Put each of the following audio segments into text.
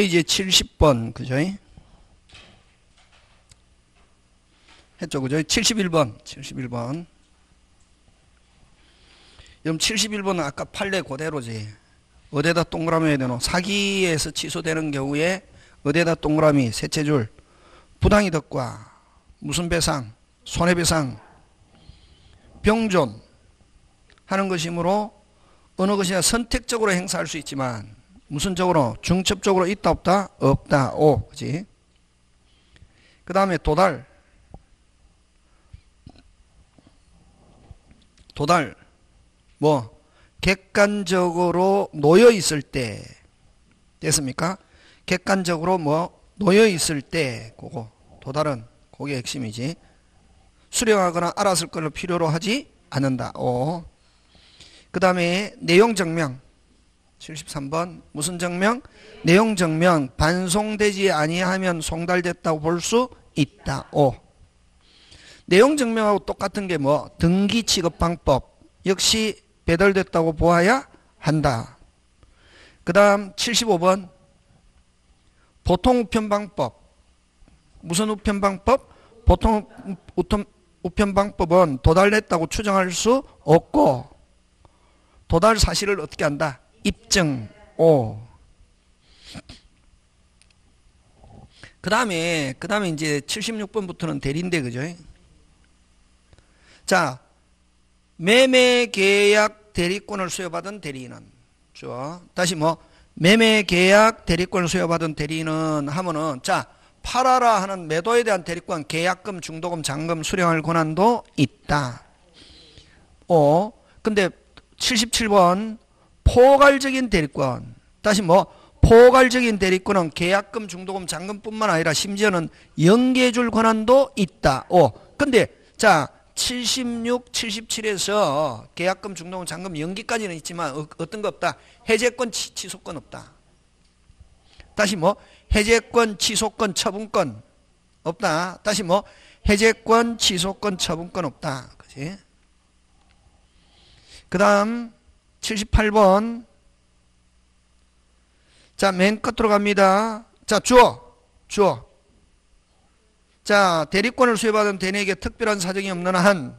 페이지에 70번, 그죠? 했죠, 그죠? 71번. 그럼 71번은 아까 판례 그대로지. 어디에다 동그라미 해야 되노? 사기에서 취소되는 경우에 어디에다 동그라미, 셋째 줄. 부당이득과 무슨 배상, 손해배상, 병존 하는 것이므로 어느 것이나 선택적으로 행사할 수 있지만 무슨 적으로? 중첩적으로 있다 없다? 없다. 오, 그지? 그 다음에 도달. 도달. 뭐? 객관적으로 놓여 있을 때. 됐습니까? 객관적으로 뭐? 놓여 있을 때. 그거. 도달은 그게 핵심이지. 수령하거나 알았을 걸로 필요로 하지 않는다. 오. 그 다음에 내용 증명. 73번. 무슨 증명? 내용 증명. 반송되지 아니하면 송달됐다고 볼 수 있다. 오. 내용 증명하고 똑같은 게 뭐? 등기 취급 방법. 역시 배달됐다고 보아야 한다. 그 다음 75번. 보통 우편 방법. 무슨 우편 방법? 보통 우편 방법은 도달됐다고 추정할 수 없고 도달 사실을 어떻게 한다? 입증. 오. 그 다음에 이제 76번부터는 대리인데, 그죠? 자, 매매 계약 대리권을 수여받은 대리인은, 죠? 다시 뭐, 매매 계약 대리권을 수여받은 대리인은 하면은, 자, 팔아라 하는 매도에 대한 대리권, 계약금, 중도금, 잔금 수령할 권한도 있다. 오. 근데 77번, 포괄적인 대리권. 다시 뭐 포괄적인 대리권은 계약금, 중도금, 잔금뿐만 아니라 심지어는 연계줄 권한도 있다. 오. 근데 자 76, 77에서 계약금, 중도금, 잔금 연기까지는 있지만 어떤 거 없다. 해제권, 취소권 없다. 다시 뭐 해제권, 취소권, 처분권 없다. 다시 뭐 해제권, 취소권, 처분권 없다. 그렇지? 그다음 78번. 자, 맨 끝으로 갑니다. 자, 주어. 자, 대리권을 수여받은 대리인에게 특별한 사정이 없는 한.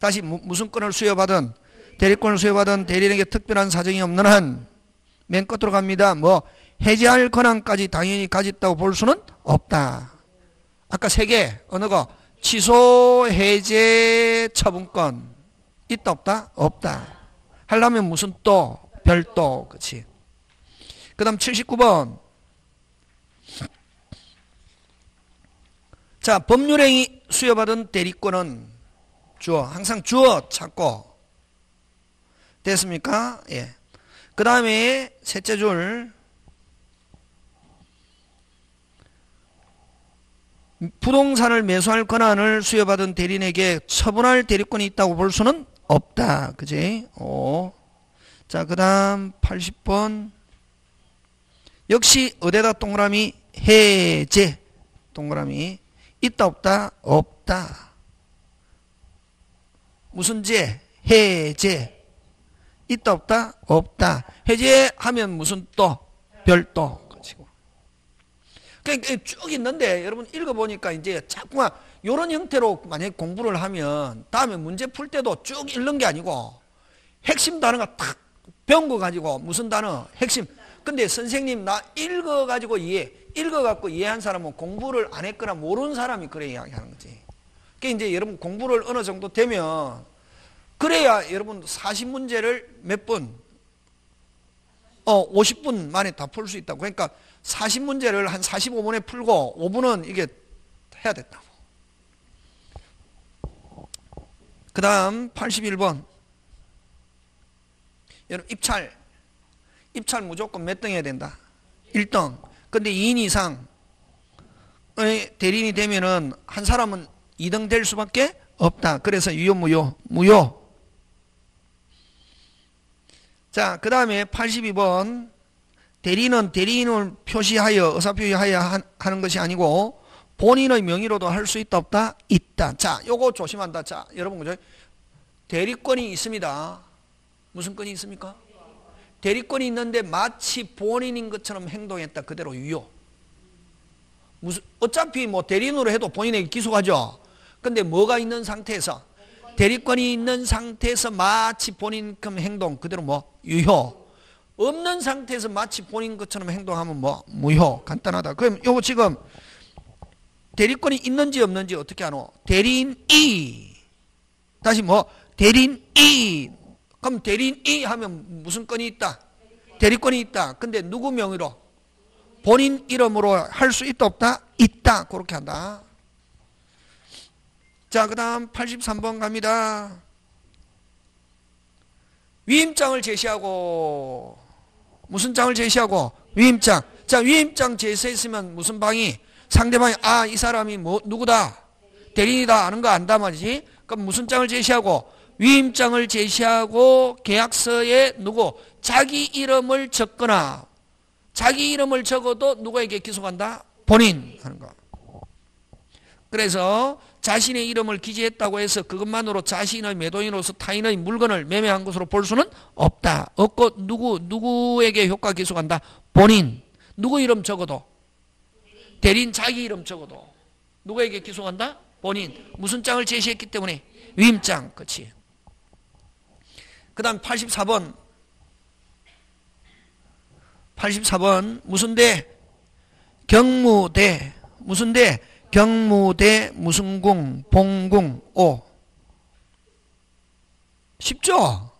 다시 무슨 권을 수여받은? 대리권을 수여받은 대리인에게 특별한 사정이 없는 한. 맨 끝으로 갑니다. 뭐, 해제할 권한까지 당연히 가졌다고 볼 수는 없다. 아까 세 개, 어느 거? 취소, 해제, 처분권. 있다, 없다? 없다. 하려면 무슨 또? 별도. 그치? 그 다음 79번. 자, 법률행위 수여받은 대리권은 주어. 항상 주어 찾고. 됐습니까? 예. 그 다음에 셋째 줄. 부동산을 매수할 권한을 수여받은 대리인에게 처분할 대리권이 있다고 볼 수는 없다. 그지? 오. 자, 그 다음 80번. 역시 어디다 동그라미? 해제 동그라미. 있다 없다? 없다. 무슨 제? 해제. 있다 없다? 없다. 해제하면 무슨 또? 별도. 그러니까 쭉 있는데 여러분 읽어보니까 이제 자꾸만 이런 형태로 만약에 공부를 하면 다음에 문제 풀 때도 쭉 읽는 게 아니고 핵심 단어가 탁 배운 거 가지고 무슨 단어? 핵심. 근데 선생님 나 읽어가지고 이해. 읽어갖고 이해한 사람은 공부를 안 했거나 모르는 사람이 그래 이야기하는 거지. 그러니까 이제 여러분 공부를 어느 정도 되면 그래야 여러분 40문제를 몇 분? 50분 만에 다 풀 수 있다고. 그러니까 40문제를 한 45분에 풀고 5분은 이게 해야 됐다고. 그 다음 81번. 여러분 입찰 무조건 몇 등 해야 된다? 1등. 근데 2인 이상 대리인이 되면은 한 사람은 2등 될 수밖에 없다. 그래서 무효. 자, 그 다음에 82번. 대리는 대리인을 표시하여 의사표시하여 하는 것이 아니고 본인의 명의로도 할 수 있다 없다? 있다. 자, 요거 조심한다. 자, 여러분 그죠? 대리권이 있습니다. 무슨 권이 있습니까? 대리권이 있는데 마치 본인인 것처럼 행동했다 그대로 유효. 무슨 어차피 뭐 대리인으로 해도 본인에게 기소하죠. 근데 뭐가 있는 상태에서 대리권이 있는 상태에서 마치 본인큼 행동 그대로 뭐 유효. 없는 상태에서 마치 본인 것처럼 행동하면 뭐 무효. 간단하다. 그럼 요거 지금 대리권이 있는지 없는지 어떻게 하노? 대리인이. 다시 뭐 대리인이. 그럼 대리인이 하면 무슨 건이 있다? 대리권이 있다. 근데 누구 명의로? 본인 이름으로 할 수 있다 없다? 있다. 그렇게 한다. 자, 그 다음 83번 갑니다. 위임장을 제시하고. 무슨 장을 제시하고? 위임장. 자, 위임장 제시했으면 무슨 방이? 상대방이 아, 이 사람이 뭐 누구다? 대리인이다. 아는 거 안다 말이지. 그럼 무슨 장을 제시하고? 위임장을 제시하고 계약서에 누구? 자기 이름을 적거나 자기 이름을 적어도 누구에게 기소한다? 본인 하는 거. 그래서 자신의 이름을 기재했다고 해서 그것만으로 자신의 매도인으로서 타인의 물건을 매매한 것으로 볼 수는 없다. 없고 누구에게 효과 기소한다? 본인. 누구 이름 적어도? 대리인 자기 이름 적어도. 누구에게 기소한다? 본인. 무슨 장을 제시했기 때문에? 위임장. 그렇지. 그 다음 84번. 84번 무슨 대? 경무대. 무슨 대? 경무대 무슨궁 봉궁 오. 쉽죠?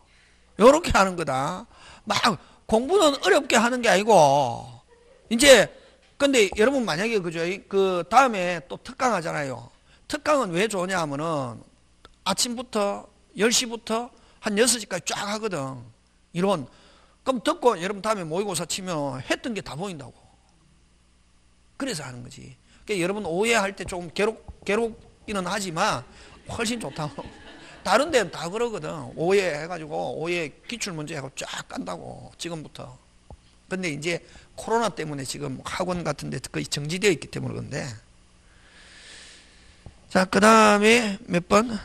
요렇게 하는 거다. 막 공부는 어렵게 하는 게 아니고 이제 근데 여러분 만약에 그죠? 그 다음에 또 특강 하잖아요. 특강은 왜 좋냐 하면은 아침부터 10시부터 한 6시까지 쫙 하거든. 이론. 그럼 듣고 여러분 다음에 모의고사 치면 했던 게 다 보인다고. 그래서 하는 거지. 그러니까 여러분 오해할 때 조금 괴롭기는 하지만 훨씬 좋다고. 다른 데는 다 그러거든. 오해해가지고 오해 기출문제 하고 쫙 깐다고 지금부터. 근데 이제 코로나 때문에 지금 학원 같은 데 거의 정지되어 있기 때문에 그런데. 자, 그 다음에 몇 번?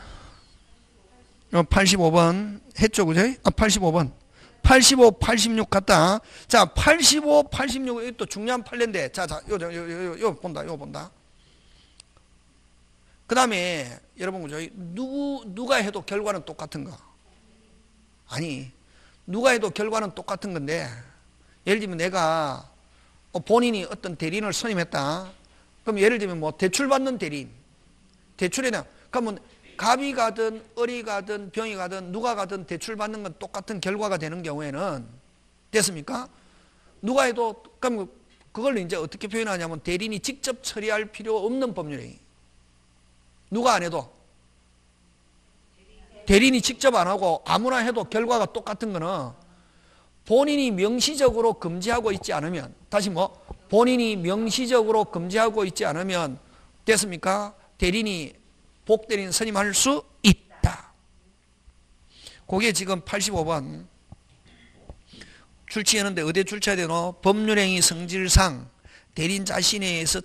85번 했죠, 그죠? 아, 85번. 85, 86 같다. 자, 85, 86이 또 중요한 판례인데. 자, 요 본다, 요 본다. 그 다음에, 여러분, 그죠? 누가 해도 결과는 똑같은 거. 아니, 누가 해도 결과는 똑같은 건데, 예를 들면 내가 본인이 어떤 대리인을 선임했다. 그럼 예를 들면 뭐, 대출받는 대리인. 대출이나, 그러면, 갑이 가든 을이 가든 병이 가든 누가 가든 대출받는 건 똑같은 결과가 되는 경우에는 됐습니까? 누가 해도 그럼 그걸 이제 어떻게 표현하냐면 대리인이 직접 처리할 필요 없는 법률행위. 누가 안 해도 대리인이 직접 안 하고 아무나 해도 결과가 똑같은 거는 본인이 명시적으로 금지하고 있지 않으면 다시 뭐 본인이 명시적으로 금지하고 있지 않으면 됐습니까? 대리인이 복대리인 선임할 수 있다. 그게 지금 85번. 출치했는데 어디에 출치해야 되노? 법률행위 성질상 대리인 자신에 의해서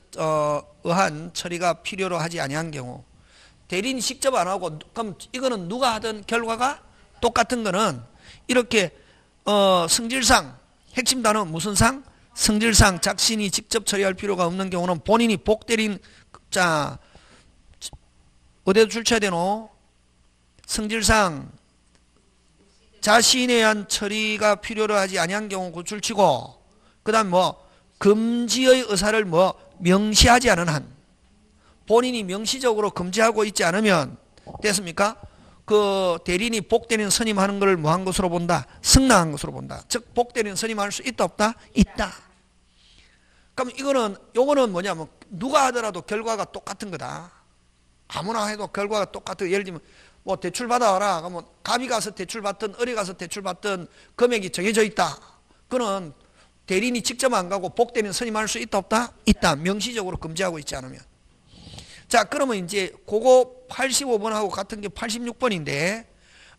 의한 처리가 필요로 하지 아니한 경우. 대리인이 직접 안 하고 그럼 이거는 누가 하든 결과가 똑같은 거는 이렇게 성질상 핵심 단어 무슨 상? 성질상 자신이 직접 처리할 필요가 없는 경우는 본인이 복대리인 자 어디에 출처해야 되노? 성질상 자신에 의한 처리가 필요로 하지 아니한 경우 그 출치고 그 다음 뭐 금지의 의사를 뭐 명시하지 않은 한 본인이 명시적으로 금지하고 있지 않으면 됐습니까? 그 대리인이 복대리인 선임하는 것을 뭐한 것으로 본다? 승낙한 것으로 본다. 즉 복대리인 선임할 수 있다 없다? 있다. 그럼 이거는 요거는 뭐냐면 누가 하더라도 결과가 똑같은 거다. 아무나 해도 결과가 똑같아요. 예를 들면 뭐 대출 받아와라. 그러면 갑이 가서 대출 받든 을이 가서 대출 받든 금액이 정해져 있다. 그거는 대리인이 직접 안 가고 복대리인 선임할 수 있다 없다? 있다. 명시적으로 금지하고 있지 않으면. 자, 그러면 이제 그거 85번하고 같은 게 86번인데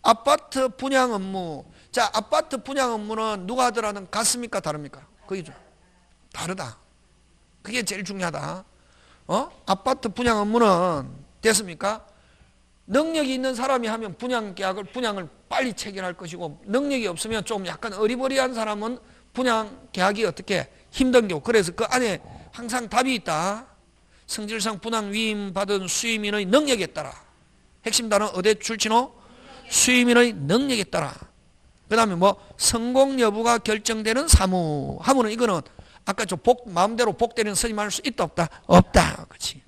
아파트 분양 업무. 자, 아파트 분양 업무는 누가 하더라도 같습니까? 다릅니까? 그게 좀 다르다. 그게 제일 중요하다. 아파트 분양 업무는 됐습니까? 능력이 있는 사람이 하면 분양을 빨리 체결할 것이고, 능력이 없으면 좀 약간 어리버리한 사람은 분양 계약이 어떻게 힘든 경우, 그래서 그 안에 항상 답이 있다. 성질상 분양 위임받은 수임인의 능력에 따라. 핵심 단어 어디 출신호? 수임인의 능력에 따라. 그 다음에 뭐 성공 여부가 결정되는 사무. 하무는 이거는 아까 저 마음대로 복되는 선임할 수 있다 없다? 없다. 그렇지.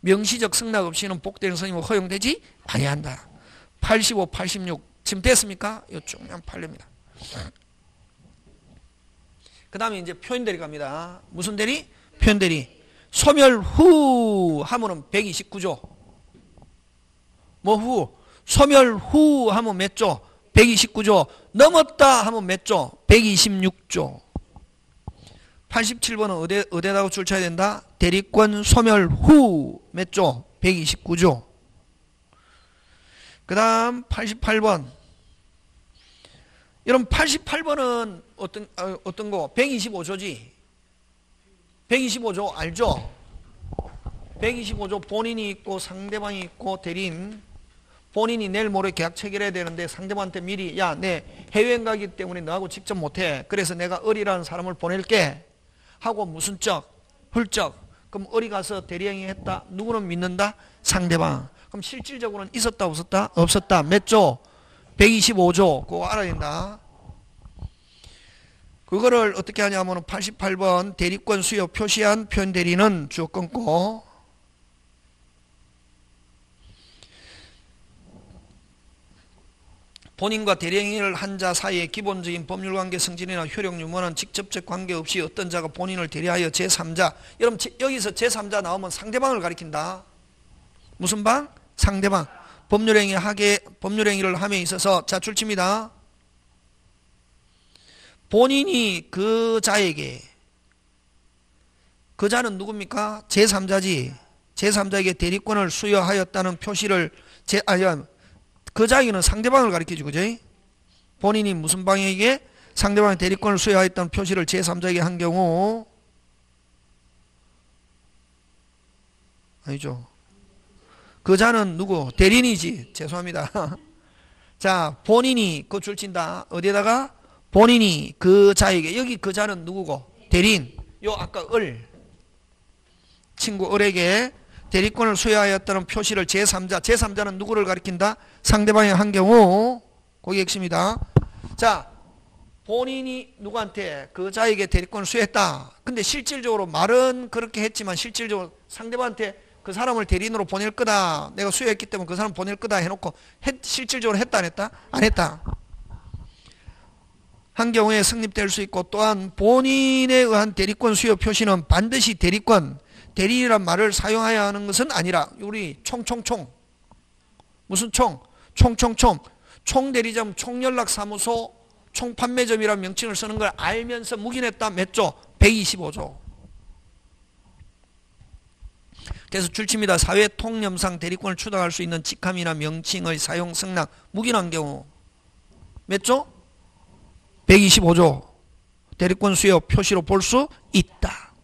명시적 승낙 없이는 복되는 선임은 허용되지 아니한다. 85, 86 지금 됐습니까? 이쪽 그냥 팔립니다. 그 다음에 이제 표현대리 갑니다. 무슨 대리? 표현대리. 소멸 후 하면은 129조. 뭐 후? 소멸 후 하면 몇 조? 129조. 넘었다 하면 몇 조? 126조. 87번은 어디다고 줄쳐야 된다? 대리권 소멸 후 몇 조? 129조. 그 다음 88번. 여러분 88번은 어떤 거? 125조지. 125조 알죠? 125조 본인이 있고 상대방이 있고 대리인. 본인이 내일 모레 계약 체결해야 되는데 상대방한테 미리 야, 내 해외여행 가기 때문에 너하고 직접 못해. 그래서 내가 어리라는 사람을 보낼게. 하고 무슨 적? 훌적. 그럼 어리 가서 대리행위 했다. 누구는 믿는다? 상대방. 그럼 실질적으로는 있었다 없었다? 없었다. 몇 조? 125조. 그거 알아야 된다. 그거를 어떻게 하냐면 88번 대리권 수요 표시한 표현대리는 주어 끊고, 본인과 대리행위를 한 자 사이의 기본적인 법률관계 성질이나 효력 유무는 직접적 관계없이 어떤 자가 본인을 대리하여 제3자. 여러분 여기서 제3자 나오면 상대방을 가리킨다. 무슨 방? 상대방. 법률행위를 함에 있어서 자 출치입니다. 본인이 그 자에게, 그 자는 누굽니까? 제3자지. 제3자에게 대리권을 수여하였다는 표시를 그 자에게는 상대방을 가리켜주고, 그죠? 본인이 무슨 방에게? 상대방의 대리권을 수여하였다는 표시를 제3자에게 한 경우, 아니죠. 그 자는 누구? 대리인이지. 죄송합니다. 자, 본인이 그 줄친다. 어디에다가? 본인이 그 자에게. 여기 그 자는 누구고? 대리인. 요 아까 을. 친구 을에게 대리권을 수여하였다는 표시를 제3자. 제3자는 누구를 가리킨다? 상대방이 한 경우. 거기 핵심이다. 자, 본인이 누구한테? 그 자에게 대리권을 수여했다. 근데 실질적으로 말은 그렇게 했지만 실질적으로 상대방한테 그 사람을 대리인으로 보낼 거다. 내가 수여했기 때문에 그 사람 보낼 거다 해놓고 실질적으로 했다 안 했다? 안 했다. 한 경우에 성립될 수 있고, 또한 본인에 의한 대리권 수요 표시는 반드시 대리권, 대리인이란 말을 사용해야 하는 것은 아니라, 우리 총총총. 무슨 총? 총총총. 총대리점, 총연락사무소, 총판매점이란 명칭을 쓰는 걸 알면서 묵인했다. 몇 조? 125조. 그래서 줄칩니다. 사회 통념상 대리권을 추당할 수 있는 직함이나 명칭의 사용 승낙 묵인한 경우 몇 조? 125조. 대리권 수요 표시로 볼 수 있다.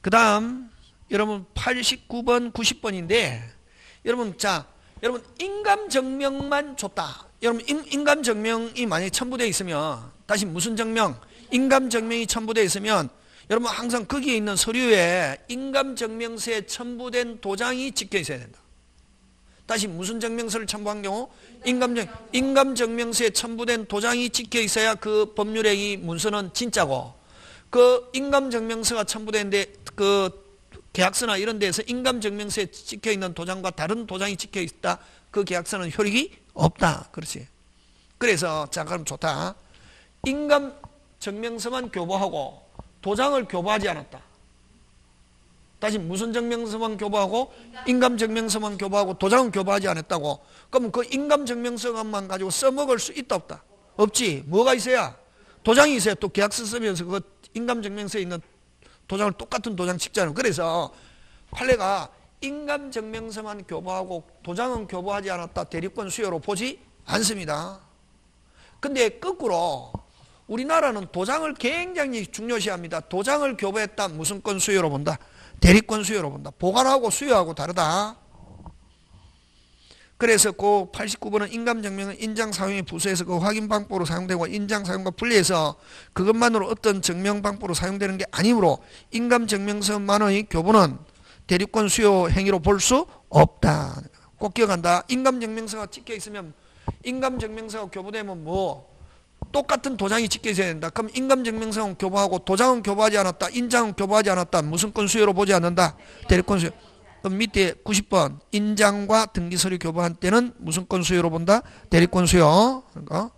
그 다음 여러분 89번 90번인데 여러분 자, 여러분 인감증명만 줬다. 여러분 인감증명이 만약에 첨부되어 있으면, 다시 무슨 증명? 인감증명이 첨부되어 있으면 여러분 항상 거기에 있는 서류에 인감증명서에 첨부된 도장이 찍혀 있어야 된다. 다시 무슨 증명서를 첨부한 경우? 인감증명서에 첨부된 도장이 찍혀 있어야 그 법률행위 문서는 진짜고, 그 인감증명서가 첨부되는데 그 계약서나 이런 데에서 인감증명서에 찍혀 있는 도장과 다른 도장이 찍혀 있다. 그 계약서는 효력이 없다. 그렇지. 그래서 자, 그럼 좋다. 인감증명서만 교부하고 도장을 교부하지 않았다. 다시 무슨 증명서만 교부하고? 인감증명서만 교부하고 도장은 교부하지 않았다고. 그럼 그 인감증명서만 가지고 써먹을 수 있다 없다? 없지. 뭐가 있어야? 도장이 있어야 또 계약서 쓰면서 그 인감증명서에 있는 도장을 똑같은 도장 찍잖아요. 그래서 판례가 인감증명서만 교부하고 도장은 교부하지 않았다. 대리권 수요로 보지 않습니다. 근데 거꾸로 우리나라는 도장을 굉장히 중요시합니다. 도장을 교부했다. 무슨 권 수요로 본다? 대리권 수요로 본다. 보관하고 수요하고 다르다. 그래서 그 89번은 인감증명은 인장사용의 부수에서 그 확인방법으로 사용되고 인장사용과 분리해서 그것만으로 어떤 증명방법으로 사용되는 게 아니므로 인감증명서만의 교부는 대리권 수요 행위로 볼 수 없다. 꼭 기억한다. 인감증명서가 찍혀있으면 인감증명서가 교부되면 뭐 똑같은 도장이 찍혀 있어야 된다. 그럼 인감증명서는 교부하고 도장은 교부하지 않았다. 인장은 교부하지 않았다. 무슨 권 수요로 보지 않는다? 대리권 수요. 그럼 밑에 90번 인장과 등기서류 교부한 때는 무슨 권 수요로 본다? 대리권 수요. 그러니까.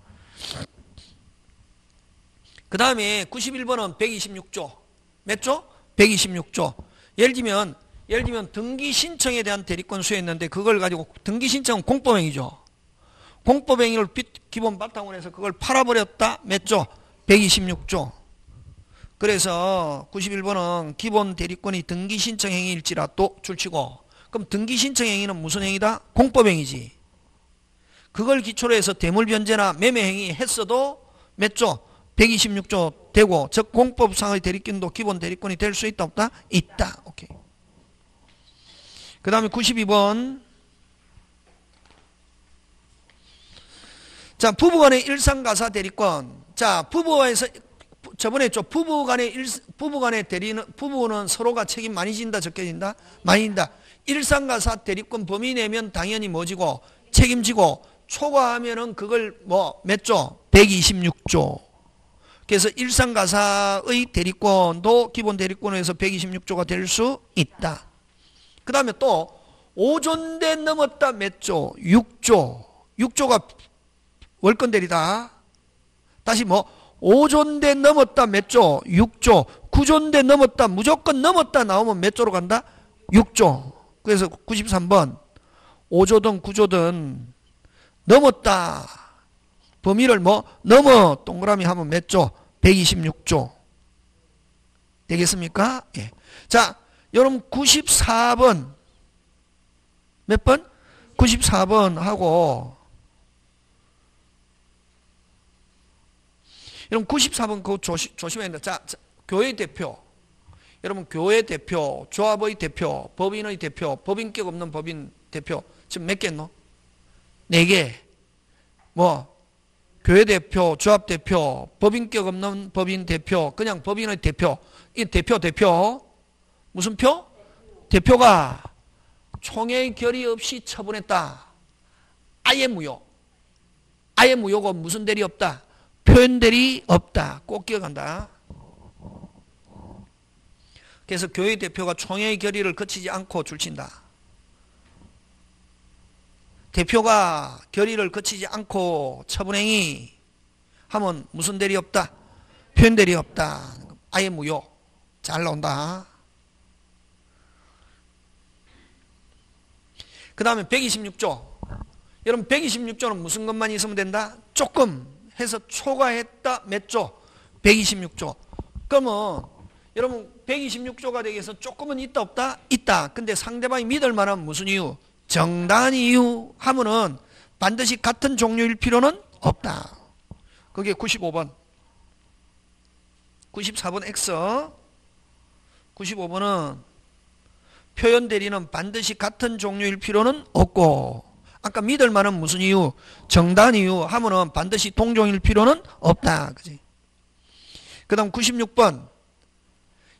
그 다음에 91번은 126조. 몇 조? 126조. 예를 들면 등기 신청에 대한 대리권 수요였는데 그걸 가지고 등기 신청은 공법행위죠. 공법행위를 기본 바탕으로 해서 그걸 팔아버렸다. 몇 조? 126조. 그래서 91번은 기본 대리권이 등기신청행위일지라도 줄치고, 그럼 등기신청행위는 무슨 행위다? 공법행위지. 그걸 기초로 해서 대물변제나 매매행위 했어도 몇 조? 126조 되고, 즉 공법상의 대리권도 기본 대리권이 될 수 있다 없다? 있다. 오케이. 그 다음에 92번. 자, 부부간의 일상가사 대리권. 자, 부부에서 저번에 했죠. 부부는 서로가 책임 많이 진다, 적게 진다, 많이 진다. 일상가사 대리권 범위 내면 당연히 뭐지고 책임지고 초과하면은 그걸 뭐 몇 조? 126조. 그래서 일상가사의 대리권도 기본 대리권에서 126조가 될 수 있다. 그 다음에 또 오존대 넘었다 몇 조? 6조. 6조가 월권 대리다. 다시 뭐 5존대 넘었다 몇 조? 6조. 9존대 넘었다 무조건 넘었다 나오면 몇 조로 간다? 6조. 그래서 93번 5조든 9조든 넘었다 범위를 뭐 넘어 동그라미 하면 몇 조? 126조 되겠습니까? 예. 자, 여러분 94번 몇 번? 94번 하고 여러분 94번 그거 조심해야 된다. 자, 교회 대표. 여러분 교회 대표, 조합의 대표, 법인의 대표, 법인격 없는 법인 대표. 지금 몇 개 있노? 4개. 뭐 교회 대표, 조합 대표, 법인격 없는 법인 대표, 그냥 법인의 대표. 이 대표. 무슨 표? 대표가 총회의 결의 없이 처분했다. 아예 무효. 아예 무효고 무슨 대리 없다? 표현들이 없다. 꼭 기억한다. 그래서 교회 대표가 총회의 결의를 거치지 않고 줄친다. 대표가 결의를 거치지 않고 처분행위 하면 무슨 대리 없다? 표현들이 없다. 아예 무효. 잘 나온다. 그 다음에 126조. 여러분 126조는 무슨 것만 있으면 된다? 조금. 해서 초과했다 몇 조? 126조. 그러면 여러분 126조가 되기 위해서 조금은 있다 없다? 있다. 근데 상대방이 믿을 만한 무슨 이유? 정당한 이유 하면은 반드시 같은 종류일 필요는 없다. 그게 95번. 94번 X. 95번은 표현 대리는 반드시 같은 종류일 필요는 없고 아까 믿을 만한 무슨 이유? 정당한 이유 하면은 반드시 동종일 필요는 없다. 그지? 그 다음 96번.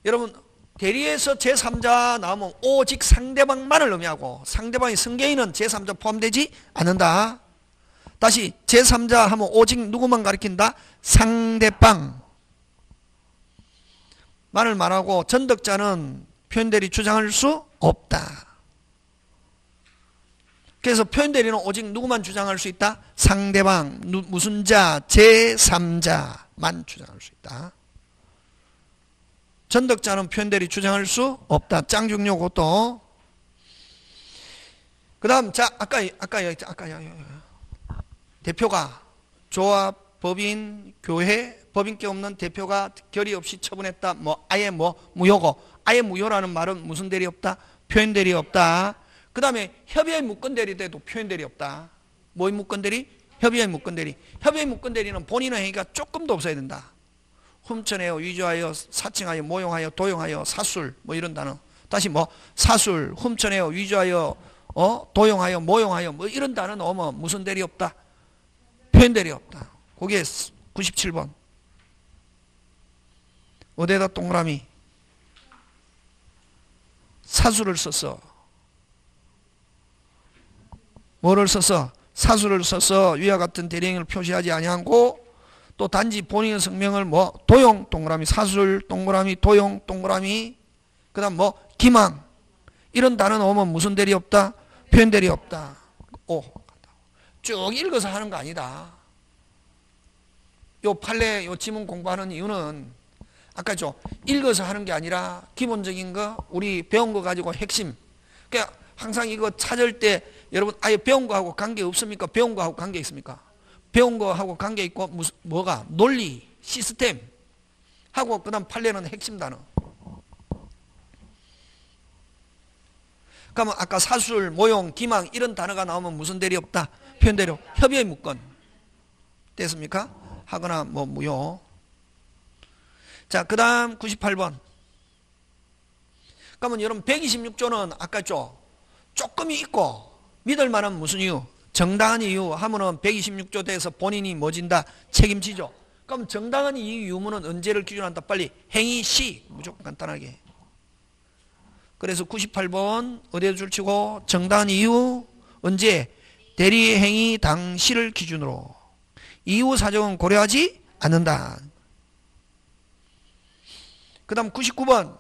여러분, 대리에서 제3자 나오면 오직 상대방만을 의미하고 상대방의 승계인은 제3자 포함되지 않는다. 다시 제3자 하면 오직 누구만 가리킨다? 상대방만을 말하고 전덕자는 표현대리 주장할 수 없다. 그래서 표현대리는 오직 누구만 주장할 수 있다? 상대방, 무슨 자, 제3자만 주장할 수 있다. 전덕자는 표현대리 주장할 수 없다. 짱중요 그것도. 그 다음, 자, 아까 대표가 조합, 법인, 교회, 법인께 없는 대표가 결의 없이 처분했다. 뭐, 아예 뭐, 무효고. 아예 무효라는 말은 무슨 대리 없다? 표현대리 없다. 그 다음에 협의의 무권대리 돼도 표현대리 없다. 뭐의 무권대리? 협의의 무권대리. 협의의 무권대리는 본인의 행위가 조금도 없어야 된다. 훔쳐내어, 위조하여, 사칭하여, 모욕하여, 도용하여, 사술 뭐 이런 단어. 다시 뭐 사술, 훔쳐내어, 위조하여, 도용하여, 모용하여 뭐 이런 단어 넣으면 무슨 대리 없다? 표현대리 없다. 그게 97번. 어디에다 동그라미? 사술을 써서. 뭐를 써서? 사술을 써서 위와 같은 대리행위를 표시하지 아니하고 또 단지 본인의 성명을 뭐 도용 동그라미, 사술 동그라미, 도용 동그라미, 그 다음 뭐 기망 이런 단어 넣으면 무슨 대리 없다? 표현 대리 없다. 오, 쭉 읽어서 하는 거 아니다. 요 판례 요 지문 공부하는 이유는 아까죠, 읽어서 하는 게 아니라 기본적인 거 우리 배운 거 가지고 핵심. 그러니까 항상 이거 찾을 때 여러분 아예 배운 거하고 관계 없습니까? 배운 거하고 관계 있습니까? 배운 거하고 관계 있고 무슨 뭐가 논리 시스템 하고 그다음 판례는 핵심 단어. 그러면 아까 사술, 모용, 기망 이런 단어가 나오면 무슨 대리 없다? 표현 대리 없다. 협의의 무권 됐습니까? 하거나 뭐 무효. 자, 그다음 98번. 그러면 여러분 126조는 아까죠, 조금이 있고 믿을 만한 무슨 이유? 정당한 이유 하면은 126조 대해서 본인이 뭐진다? 책임지죠. 그럼 정당한 이유는 언제를 기준한다? 빨리 행위 시. 무조건 간단하게. 그래서 98번 어디에 줄치고? 정당한 이유 언제? 대리행위 당시를 기준으로. 이유 사정은 고려하지 않는다. 그 다음 99번.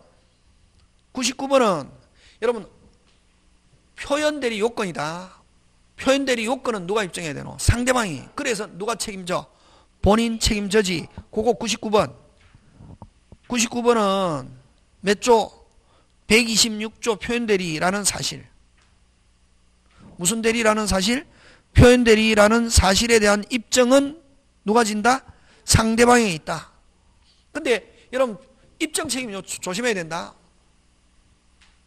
99번은 여러분 표현대리 요건이다. 표현대리 요건은 누가 입증해야 되노? 상대방이. 그래서 누가 책임져? 본인 책임져지. 그거 99번. 99번은 몇 조? 126조 표현대리라는 사실. 무슨 대리라는 사실? 표현대리라는 사실에 대한 입증은 누가 진다? 상대방에 있다. 근데 여러분 입증 책임 조심해야 된다.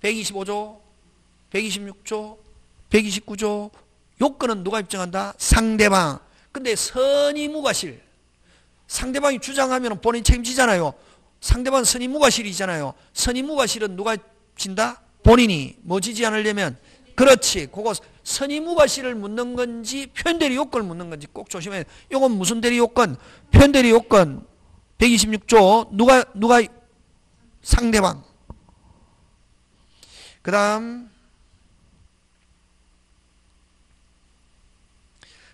125조, 126조, 129조 요건은 누가 입증한다? 상대방. 근데 선의 무과실. 상대방이 주장하면 본인 책임지잖아요. 상대방은 선의 무과실이잖아요. 선의 무과실은 누가 진다? 본인이. 뭐 지지 않으려면. 그렇지. 그거 선의 무과실을 묻는 건지 표현대리 요건을 묻는 건지 꼭 조심해야 돼. 요건 무슨 대리 요건? 표현대리 요건. 126조 누가 상대방. 그 다음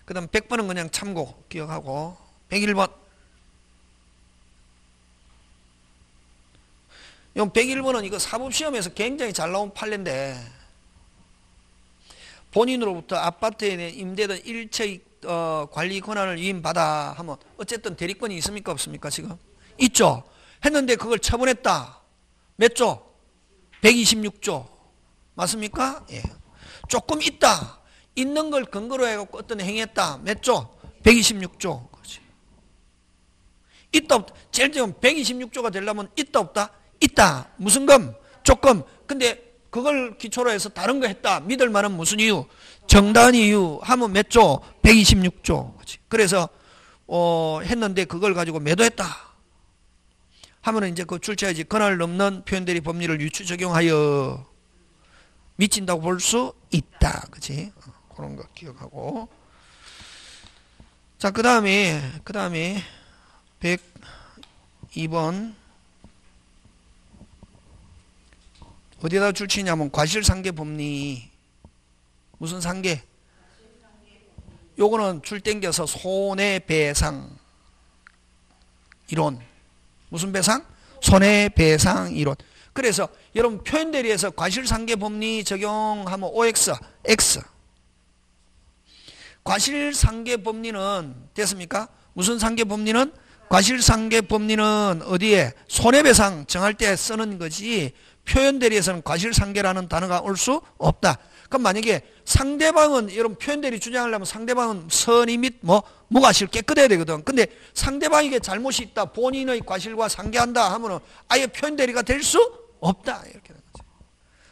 100번은 그냥 참고 기억하고 101번. 이 101번은 이거 사법시험에서 굉장히 잘 나온 판례인데 본인으로부터 아파트에 대한 임대든 일체의 관리 권한을 위임받아 하면 어쨌든 대리권이 있습니까 없습니까? 지금 있죠. 했는데 그걸 처분했다. 몇 조? 126조. 맞습니까? 예. 조금 있다. 있는 걸 근거로 해서 어떤 행위했다. 몇 조? 126조. 그렇지. 있다 없다. 제일 지금 126조가 되려면 있다 없다? 있다. 무슨 금? 조금. 근데 그걸 기초로 해서 다른 거 했다. 믿을 만한 무슨 이유? 정당한 이유 하면 몇 조? 126조. 그렇지. 그래서 했는데 그걸 가지고 매도했다. 하면은 이제 그 출처야지. 권한을 넘는 표현대리 법리를 유추 적용하여 미친다고 볼 수 있다. 그치? 그런 거 기억하고. 자, 그 다음에, 102번. 어디에다 줄치냐면, 과실상계 법리. 무슨 상계? 요거는 줄 땡겨서 손해배상 이론. 무슨 배상? 손해배상 이론. 그래서 여러분 표현대리에서 과실상계 법리 적용하면 OX, X. 과실상계 법리는 됐습니까? 무슨 상계 법리는? 과실상계 법리는 어디에? 손해배상 정할 때 쓰는 거지 표현대리에서는 과실상계라는 단어가 올 수 없다. 그럼 만약에 상대방은 여러분 표현대리 주장하려면 상대방은 선의 및 뭐 무과실 깨끗해야 되거든. 근데 상대방에게 잘못이 있다. 본인의 과실과 상계한다 하면은 아예 표현대리가 될 수 없다. 이렇게 되는 거죠.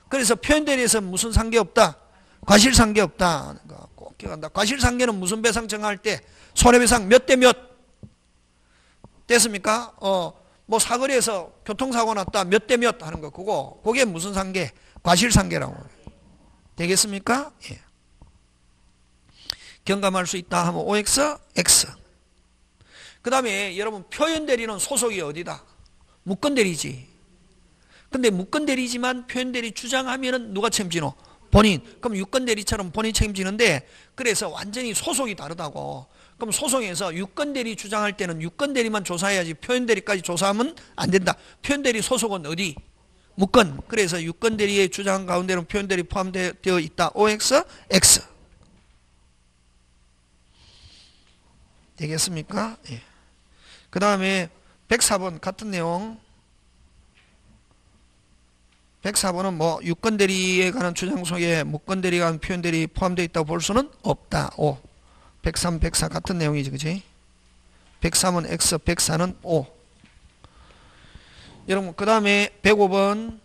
그래서 표현대리에서 무슨 상계 없다? 과실 상계 없다. 하는 거. 꼭 기억한다. 과실상계는 무슨 배상 정할 때 손해배상 몇 대 몇 됐습니까? 뭐 사거리에서 교통사고 났다 몇 대 몇 하는 거, 그게 무슨 상계? 과실상계라고. 되겠습니까? 예. 경감할 수 있다 하면 OX, X. 그 다음에 여러분 표현대리는 소속이 어디다? 묵건대리지. 근데 묵건대리지만 표현대리 주장하면은 누가 책임지노? 본인. 그럼 유권대리처럼 본인 책임지는데, 그래서 완전히 소송이 다르다고. 그럼 소송에서 유권대리 주장할 때는 유권대리만 조사해야지 표현대리까지 조사하면 안 된다. 표현대리 소속은 어디? 묵건. 그래서 유권대리의 주장 가운데는 표현대리 포함되어 있다. OX, X. 되겠습니까? 예. 그 다음에 104번 같은 내용. 104번은 뭐 유권대리에 관한 주장 속에 묵권대리에 관한 표현대리 포함되어 있다고 볼 수는 없다. 5. 103, 104 같은 내용이지, 그치? 103은 X, 104는 O. 여러분 그 다음에 105번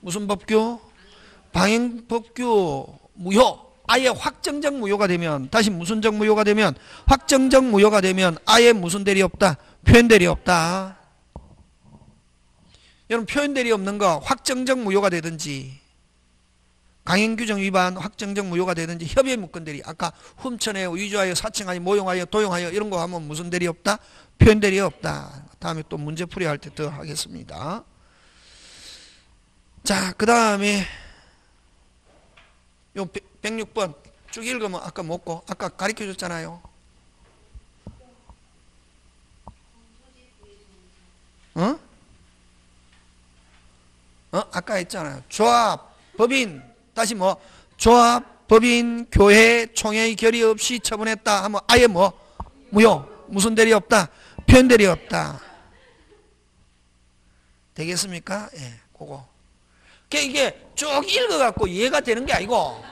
무슨 법규? 방행법규 무효. 아예 확정적 무효가 되면, 다시 무슨적 무효가 되면, 확정적 무효가 되면 아예 무슨 대리 없다? 표현대리 없다. 여러분 표현대리 없는 거 확정적 무효가 되든지, 강행규정 위반 확정적 무효가 되든지, 협의 묵건대리, 아까 훔쳐내어 위조하여 사칭하여 모용하여 도용하여 이런 거 하면 무슨 대리 없다? 표현대리 없다. 다음에 또 문제풀이 할 때 더 하겠습니다. 자, 그 다음에 요 106번 쭉 읽으면 아까 먹고 아까 가르쳐줬잖아요. 어? 아까 했잖아요. 조합, 법인, 다시 뭐, 조합, 법인, 교회, 총회의 결의 없이 처분했다 하면 아예 뭐, 무효. 무슨 대리 없다? 표현대리 없다. 되겠습니까? 예, 그거. 그러니까 이게 쭉 읽어갖고 이해가 되는 게 아니고,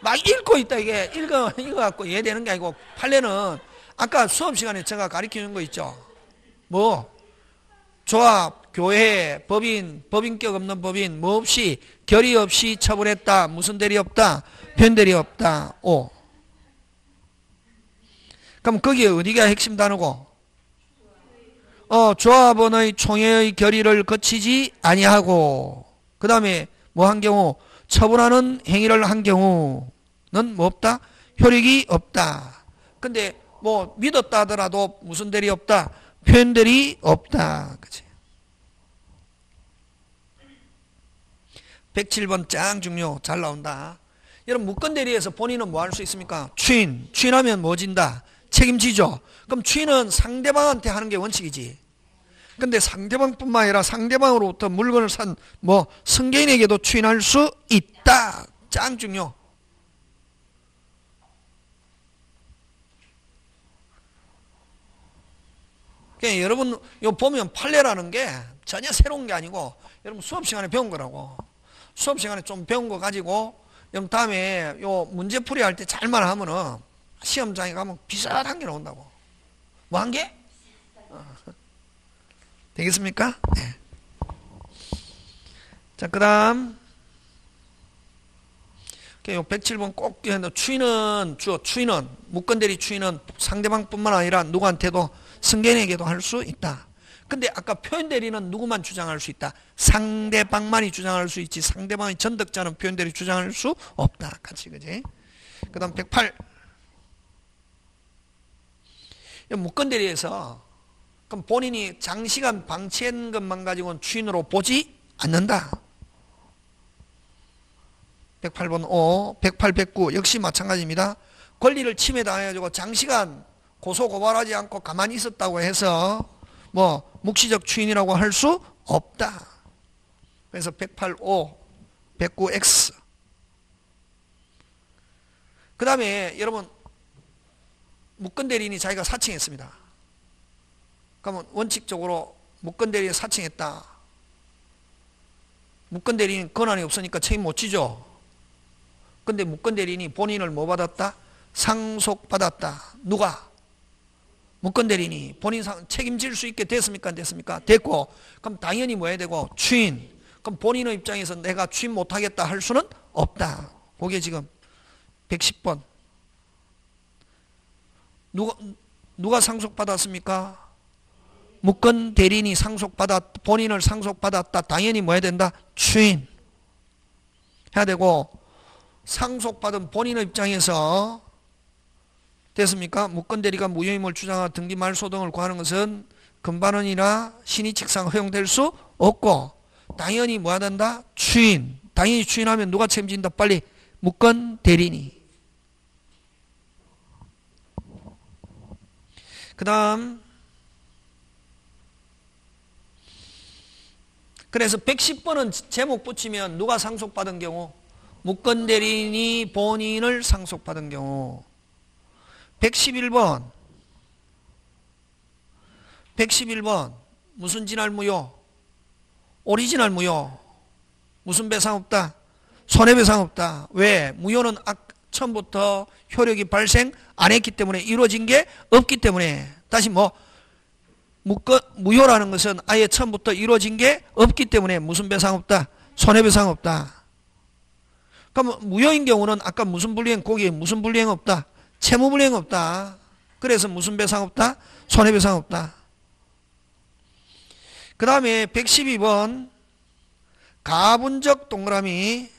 막 읽고 있다, 이게. 읽어갖고 이해되는 게 아니고, 판례는 아까 수업시간에 제가 가르치는 거 있죠. 뭐, 조합, 교회, 법인, 법인격 없는 법인, 뭐 없이, 결의 없이 처분했다. 무슨 대리 없다? 표현대리 없다. 오. 그럼 거기에 어디가 핵심 단어고? 조합원의 총회의 결의를 거치지 아니하고, 그 다음에 뭐 한 경우? 처분하는 행위를 한 경우는 뭐 없다? 효력이 없다. 근데 뭐 믿었다 하더라도 무슨 대리 없다? 표현대리 없다. 그치? 107번 짱 중요. 잘 나온다. 여러분 묵건대리에서 본인은 뭐 할 수 있습니까? 추인. 추인하면 뭐 진다? 책임지죠. 그럼 추인은 상대방한테 하는 게 원칙이지. 근데 상대방뿐만 아니라 상대방으로부터 물건을 산 뭐 승계인에게도 추인할 수 있다. 짱 중요. 그러니까 여러분 이거 보면 판례라는 게 전혀 새로운 게 아니고 여러분 수업 시간에 배운 거라고. 수업 시간에 좀 배운 거 가지고 여러분 다음에 요 문제풀이 할 때 잘만 하면은 시험장에 가면 비슷한 게 나온다고. 뭐 한 게? 되겠습니까? 네. 자, 그 다음. 107번 꼭 추인은, 추인은, 묵건대리 추인은 상대방뿐만 아니라 누구한테도 승계인에게도 할 수 있다. 근데 아까 표현대리는 누구만 주장할 수 있다? 상대방만이 주장할 수 있지, 상대방의 전득자는 표현대리 주장할 수 없다. 같이, 그지? 그 다음 108. 묵건대리에서 그럼 본인이 장시간 방치한 것만 가지고는 추인으로 보지 않는다. 108번 5, 108, 109 역시 마찬가지입니다. 권리를 침해당해가지고 장시간 고소 고발하지 않고 가만히 있었다고 해서 뭐 묵시적 추인이라고 할 수 없다. 그래서 108, 5, 109, X. 그 다음에 여러분 묵건대리인이 자기가 사칭했습니다. 그러면 원칙적으로 묵건대리인이 사칭했다. 묵건대리인 권한이 없으니까 책임 못 지죠. 근데 묵건대리인이 본인을 뭐 받았다? 상속받았다. 누가? 묵건대리인이 본인 책임질 수 있게 됐습니까? 안 됐습니까? 됐고 그럼 당연히 뭐 해야 되고? 추인. 그럼 본인의 입장에서 내가 추인 못하겠다 할 수는 없다. 그게 지금 110번 누가 상속받았습니까? 물건 대리인이 본인을 상속받았다. 당연히 뭐 해야 된다? 추인 해야 되고, 상속받은 본인의 입장에서 됐습니까? 물건 대리가 무효임을 주장하고 등기말 소등을 구하는 것은 금반원이나 신의칙상 허용될 수 없고, 당연히 뭐 해야 된다? 추인. 당연히 추인하면 누가 책임진다? 빨리 물건 대리인이. 그 다음, 그래서 110번은 제목 붙이면 누가 상속받은 경우? 물건 대리인이 본인을 상속받은 경우. 111번, 111번 무슨 진할 무효? 오리지널 무효. 무슨 배상 없다? 손해배상 없다. 왜? 무효는 처음부터 효력이 발생 안 했기 때문에, 이루어진 게 없기 때문에. 다시 뭐 무효라는 것은 아예 처음부터 이루어진 게 없기 때문에 무슨 배상 없다? 손해배상 없다. 그럼 무효인 경우는 아까 무슨 불이행, 거기에 무슨 불이행 없다? 채무불이행 없다. 그래서 무슨 배상 없다? 손해배상 없다. 그 다음에 112번 가분적 동그라미,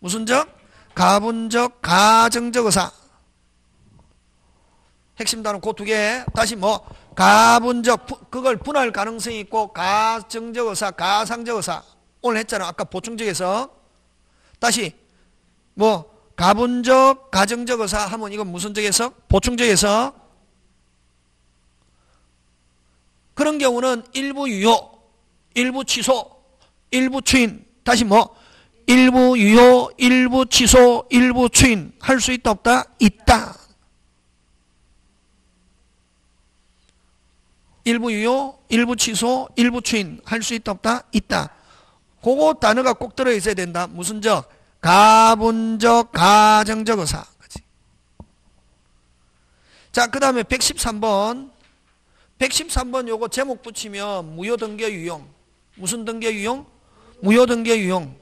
무슨 적? 가분적 가정적 의사. 핵심 단어 그 두 개. 다시 뭐 가분적, 그걸 분할 가능성이 있고, 가정적 의사, 가상적 의사. 오늘 했잖아. 아까 보충적에서. 다시 뭐 가분적 가정적 의사 하면 이건 무슨 적에서? 보충적에서. 그런 경우는 일부 유효, 일부 취소, 일부 추인. 다시 뭐 일부 유효, 일부 취소, 일부 추인 할 수 있다 없다? 있다. 일부 유효, 일부 취소, 일부 추인 할 수 있다 없다? 있다. 그거 단어가 꼭 들어있어야 된다. 무슨 적? 가분적 가정적 의사. 그치? 자, 그 다음에 113번 113번 요거 제목 붙이면 무효등기 유용. 무슨 등기 유용? 무효등기 유용.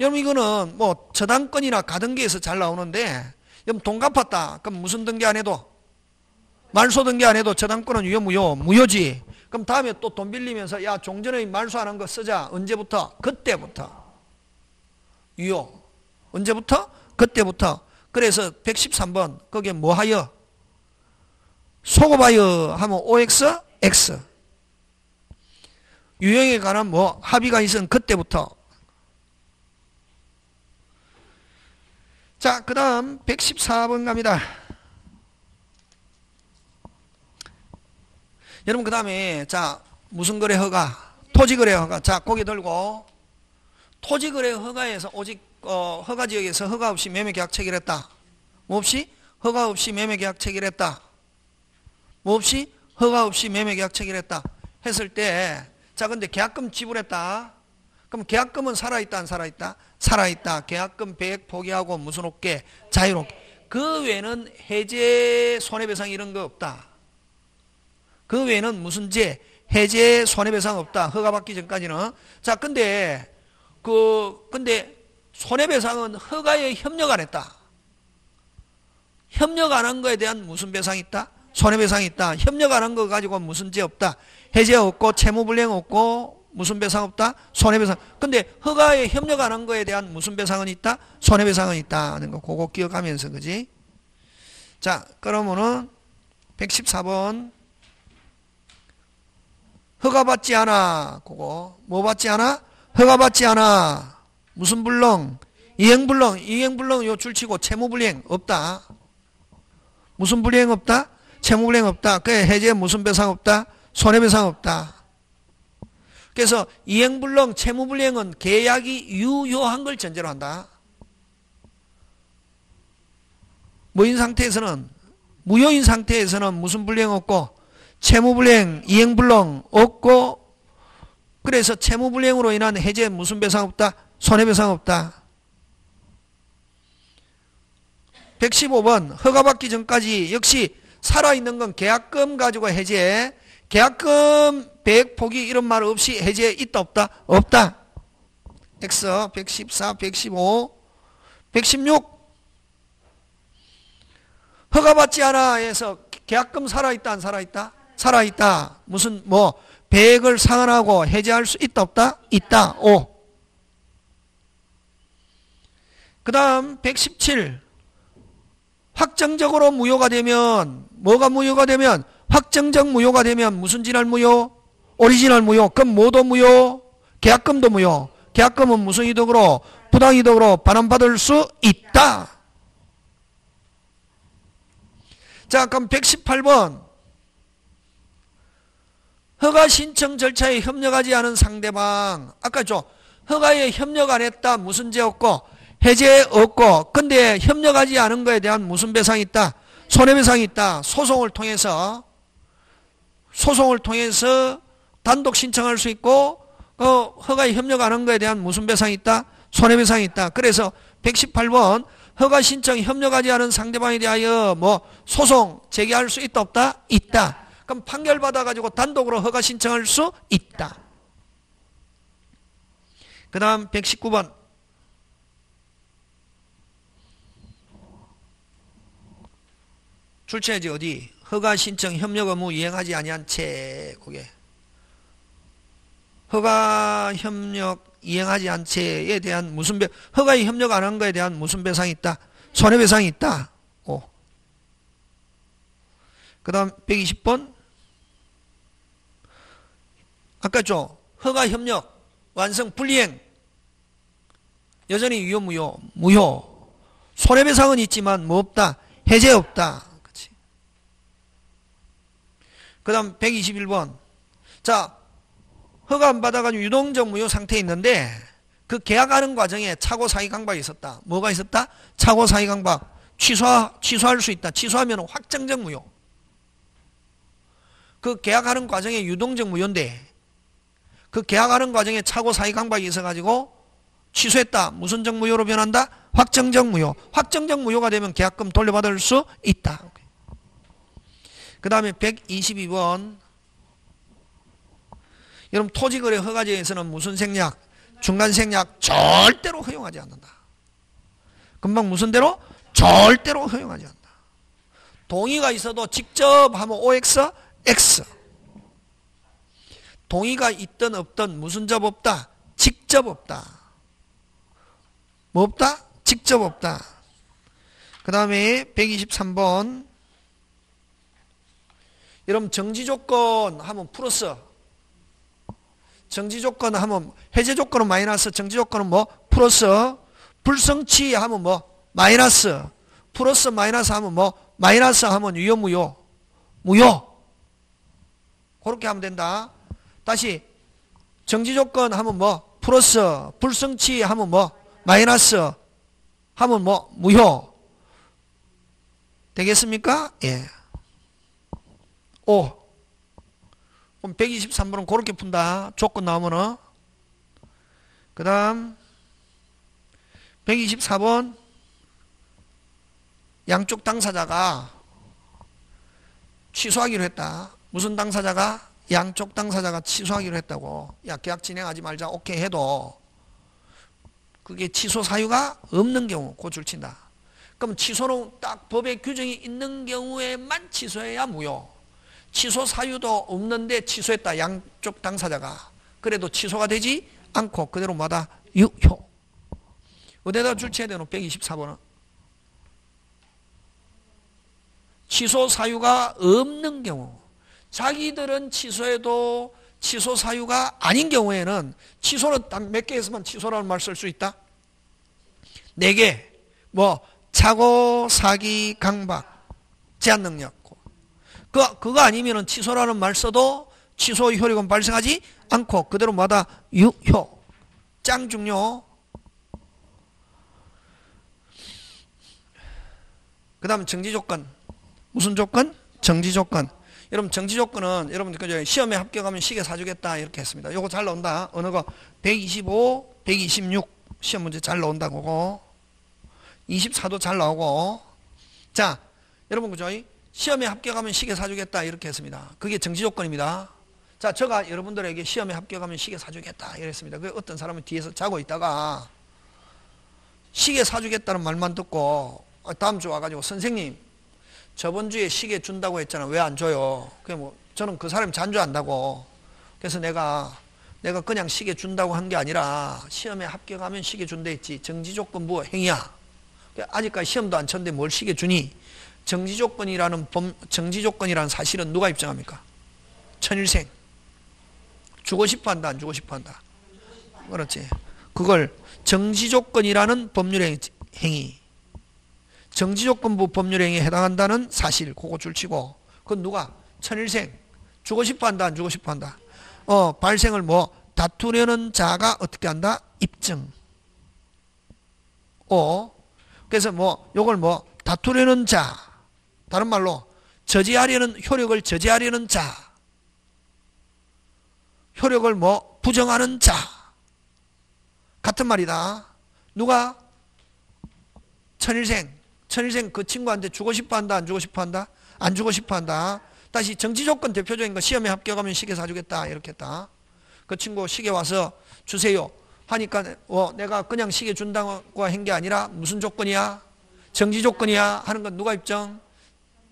여러분 이거는 뭐 저당권이나 가등기에서 잘 나오는데, 여러분 돈 갚았다. 그럼 무슨 등기 안 해도? 말소 등기 안 해도 저당권은 유효 무효? 무효지. 그럼 다음에 또 돈 빌리면서 야 종전에 말소 안 한 거 쓰자. 언제부터? 그때부터. 유효. 언제부터? 그때부터. 그래서 113번 거기에 뭐하여? 소급하여 하면 OX, X. 유형에 관한 뭐 합의가 있은 그때부터. 자, 그 다음 114번 갑니다. 여러분 그 다음에 자 무슨 거래 허가? 토지거래 허가. 자 고개 들고, 토지거래 허가에서 오직 허가지역에서 허가 없이 매매계약 체결했다. 뭐 없이? 허가 없이 매매계약 체결했다. 뭐 없이? 허가 없이 매매계약 체결했다 했을 때, 자 근데 계약금 지불했다. 그럼 계약금은 살아있다 안 살아있다? 살아있다. 계약금 100 포기하고 무슨 없게? 자유롭게. 그 외에는 해제 손해배상 이런 거 없다. 그 외에는 무슨 죄? 해제 손해배상 없다. 허가받기 전까지는. 자 근데 손해배상은 허가에 협력 안 했다. 협력 안 한 거에 대한 무슨 배상이 있다? 손해배상이 있다. 협력 안 한 거 가지고 무슨 죄 없다? 해제 없고 채무불이행 없고 무슨 배상 없다? 손해배상. 근데 허가에 협력 안 한 거에 대한 무슨 배상은 있다? 손해배상은 있다 하는 거 그거 기억하면서, 그지? 자 그러면은 114번 허가받지 않아. 그거 뭐 받지 않아? 허가받지 않아. 무슨 불능? 이행불능. 이행불능 요 줄치고 채무불이행 없다. 무슨 불이행 없다? 채무불이행 없다. 그래 해제 무슨 배상 없다? 손해배상 없다. 그래서 이행불능, 채무불이행은 계약이 유효한 걸 전제로 한다. 무효인 상태에서는, 무효인 상태에서는 무슨 불이행 없고 채무불이행, 이행불능 없고, 그래서 채무불이행으로 인한 해제 무슨 배상 없다? 손해배상 없다. 115번 허가받기 전까지 역시 살아있는 건 계약금 가지고 해제, 계약금 100 포기 이런 말 없이 해제 있다 없다? 없다. X. 114, 115, 116 허가받지 않아 해서 계약금 살아있다 안 살아있다? 살아있다. 무슨 뭐 배액을 상환하고 해제할 수 있다 없다? 있다. 오. 그 다음 117. 확정적으로 무효가 되면 뭐가 무효가 되면 확정적 무효가 되면 무슨 진할 무효? 오리지널 무효. 그럼 뭐도 무효? 계약금도 무효. 계약금은 무슨 이득으로? 부당이득으로 반환받을 수 있다. 자, 그럼 118번. 허가 신청 절차에 협력하지 않은 상대방. 아까 저 허가에 협력 안 했다. 무슨 죄 없고 해제 없고. 근데 협력하지 않은 거에 대한 무슨 배상이 있다? 손해배상이 있다. 소송을 통해서 단독 신청할 수 있고 허가에 협력 안 한 거에 대한 무슨 배상이 있다? 손해배상이 있다. 그래서 118번 허가 신청 협력하지 않은 상대방에 대하여 뭐 소송 제기할 수 있다 없다? 있다. 그럼 판결 받아가지고 단독으로 허가 신청할 수 있다. 그 다음 119번. 출처지 어디? 허가 신청 협력 의무 이행하지 아니한 채. 그게 허가 협력 이행하지 않은 채에 대한 무슨 허가에 협력 안 한 거에 대한 무슨 배상이 있다? 손해배상이 있다. 그 다음 120번. 아까죠. 허가 협력 완성 불이행 여전히 유효 무효? 무효. 손해배상은 있지만 뭐 없다? 해제 없다. 그치. 그 다음 121번. 자, 허가 안 받아가지고 유동적 무효 상태에 있는데 그 계약하는 과정에 착오 사기 강박이 있었다. 뭐가 있었다? 착오 사기 강박. 취소할 수 있다. 취소하면 확정적 무효. 그 계약하는 과정에 유동적 무효인데 그 계약하는 과정에 착오 사기 강박이 있어가지고 취소했다. 무슨 적 무효로 변한다? 확정적 무효. 확정적 무효가 되면 계약금 돌려받을 수 있다. 그 다음에 122번. 여러분 토지거래 허가제에서는 무슨 생략? 중간 생략 절대로 허용하지 않는다. 금방 무슨 대로? 절대로 허용하지 않는다. 동의가 있어도 직접 하면 OX, X. 동의가 있든 없든 무슨 접 없다? 직접 없다. 뭐 없다? 직접 없다. 그 다음에 123번. 여러분 정지조건 하면 플러스. 정지조건 하면 해제조건은 마이너스. 정지조건은 뭐? 플러스. 불성취 하면 뭐? 마이너스. 플러스 마이너스 하면 뭐? 마이너스 하면 유효 무효? 무효. 그렇게 하면 된다. 다시 정지조건 하면 뭐? 플러스. 불성취 하면 뭐? 마이너스 하면 뭐? 무효. 되겠습니까? 예. 5. 그럼 123번은 그렇게 푼다. 조건 나오면은. 그 다음 124번. 양쪽 당사자가 취소하기로 했다. 무슨 당사자가? 양쪽 당사자가 취소하기로 했다고. 야, 계약 진행하지 말자 오케이 해도 그게 취소 사유가 없는 경우 고줄 친다. 그럼 취소는 딱 법의 규정이 있는 경우에만 취소해야 무효. 취소 사유도 없는데 취소했다. 양쪽 당사자가. 그래도 취소가 되지 않고 그대로 마다 유효. 어디다 출처해야 되노? 124번은. 취소 사유가 없는 경우. 자기들은 취소해도 취소 사유가 아닌 경우에는 취소는 단 몇 개에서만 취소라는 말 쓸 수 있다? 4개. 뭐 착오, 사기, 강박, 제한 능력. 그거 아니면은 취소라는 말 써도 취소 효력은 발생하지 않고 그대로 마다 유효. 짱 중요. 그 다음 정지 조건. 무슨 조건? 정지 조건. 여러분 정지 조건은 여러분 그죠? 시험에 합격하면 시계 사주겠다 이렇게 했습니다. 요거 잘 나온다. 어느 거 125, 126 시험 문제 잘 나온다. 그거 24도 잘 나오고. 자, 여러분 그죠? 시험에 합격하면 시계 사주겠다 이렇게 했습니다. 그게 정지 조건입니다. 자, 제가 여러분들에게 시험에 합격하면 시계 사주겠다 이랬습니다. 그 어떤 사람은 뒤에서 자고 있다가 시계 사주겠다는 말만 듣고 다음 주 와가지고 선생님 저번 주에 시계 준다고 했잖아. 왜 안 줘요? 뭐 저는 그 사람이 잔주한다고. 그래서 내가 그냥 시계 준다고 한 게 아니라 시험에 합격하면 시계 준다 했지. 정지조건부 행위야. 아직까지 시험도 안 쳤는데 뭘 시계 주니? 정지조건이라는 사실은 누가 입증합니까? 천일생. 주고 싶어 한다, 안 주고 싶어 한다? 그렇지. 그걸 정지조건이라는 법률 행위. 정지조건부 법률행위에 해당한다는 사실, 그거 줄치고. 그건 누가? 천일생. 주고 싶어 한다, 안 주고 싶어 한다? 발생을 다투려는 자가 어떻게 한다? 입증. 그래서 요걸 다투려는 자. 다른 말로, 효력을 저지하려는 자. 효력을 부정하는 자. 같은 말이다. 누가? 천일생. 천일생 그 친구한테 주고 싶어 한다, 안 주고 싶어 한다? 안 주고 싶어 한다. 다시 정지조건 대표적인 거, 시험에 합격하면 시계 사주겠다, 이렇게 했다. 그 친구 시계 와서 주세요 하니까 내가 그냥 시계 준다고 한 게 아니라 무슨 조건이야? 정지조건이야 하는 건 누가 입증?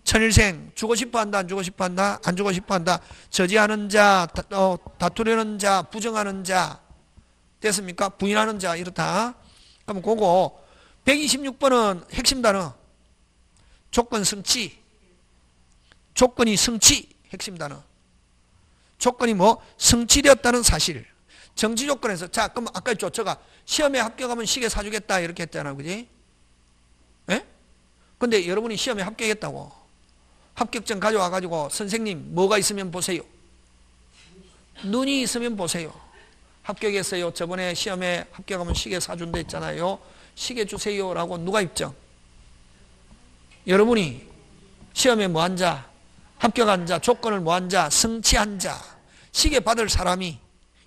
천일생. 주고 싶어 한다, 안 주고 싶어 한다? 안 주고 싶어 한다. 저지하는 자, 다투려는 자, 부정하는 자. 됐습니까? 부인하는 자, 이렇다. 그럼 그거 126번은 핵심 단어 조건 성취. 조건이 성취, 핵심 단어. 조건이 성취되었다는 사실. 정지 조건에서, 자, 그럼 아까 조처가 시험에 합격하면 시계 사주겠다 이렇게 했잖아, 그지? 예? 근데 여러분이 시험에 합격했다고 합격증 가져와가지고 선생님 뭐가 있으면 보세요. 눈이 있으면 보세요. 합격했어요. 저번에 시험에 합격하면 시계 사준다 했잖아요. 시계 주세요라고 누가 입증? 여러분이 시험에 뭐한 자, 합격한 자, 조건을 뭐한 자, 성취한 자, 시계 받을 사람이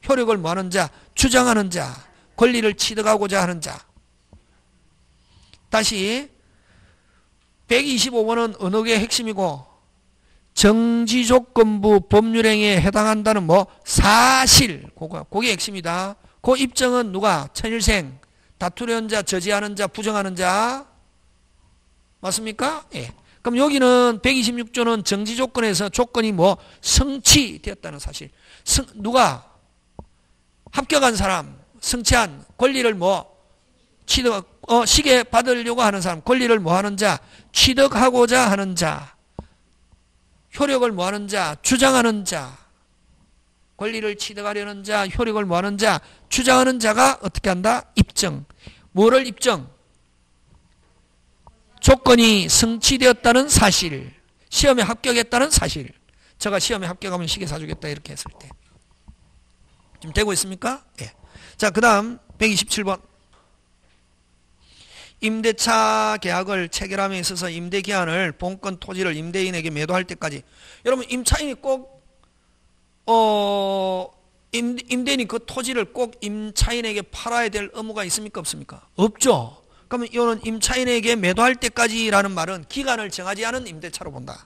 효력을 뭐하는 자, 주장하는 자, 권리를 취득하고자 하는 자. 다시 125번은 언어의 핵심이고 정지조건부 법률행위에 해당한다는 사실, 그게 핵심이다. 그 입증은 누가? 천일생. 다투려는 자, 저지하는 자, 부정하는 자. 맞습니까? 예. 그럼 여기는 126조는 정지조건에서 조건이 성취되었다는 사실. 누가? 합격한 사람, 성취한, 권리를 시계 받으려고 하는 사람, 권리를 하는 자, 취득하고자 하는 자, 효력을 하는 자, 주장하는 자, 권리를 취득하려는 자, 효력을 하는 자, 주장하는 자가 어떻게 한다? 입증. 뭐를 입증? 조건이 성취되었다는 사실. 시험에 합격했다는 사실. 제가 시험에 합격하면 시계 사주겠다 이렇게 했을 때. 지금 되고 있습니까? 예. 자, 그 다음 127번. 임대차 계약을 체결함에 있어서 임대 기한을 본권 토지를 임대인에게 매도할 때까지. 여러분 임차인이 꼭 임대인이 그 토지를 꼭 임차인에게 팔아야 될 의무가 있습니까? 없습니까? 없죠. 그러면 이거는 임차인에게 매도할 때까지라는 말은 기간을 정하지 않은 임대차로 본다.